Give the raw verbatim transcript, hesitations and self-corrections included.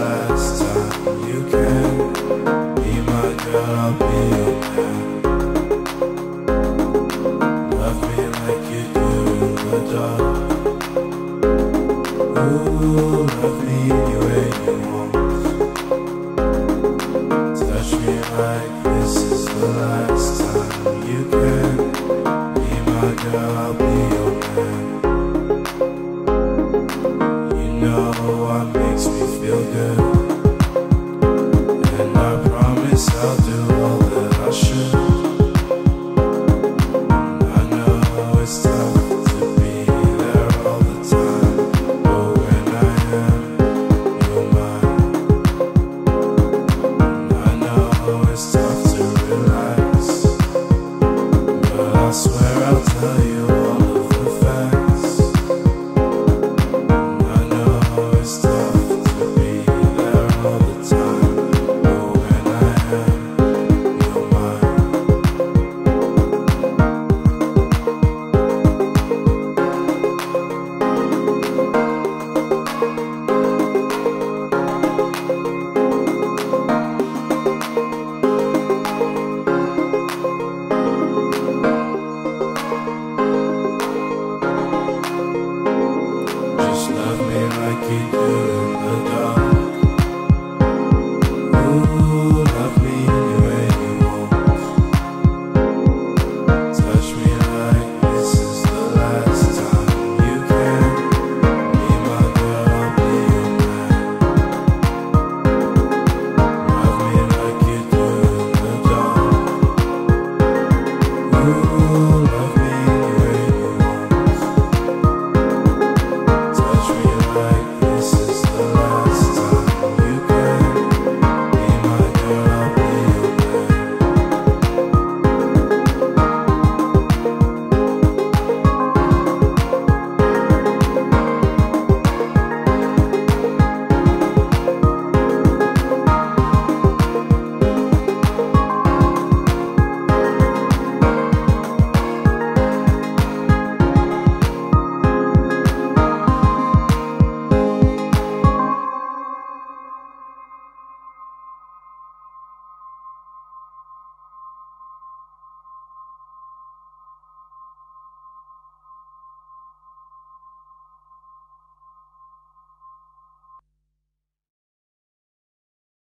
last time. You can be my girl, I'll be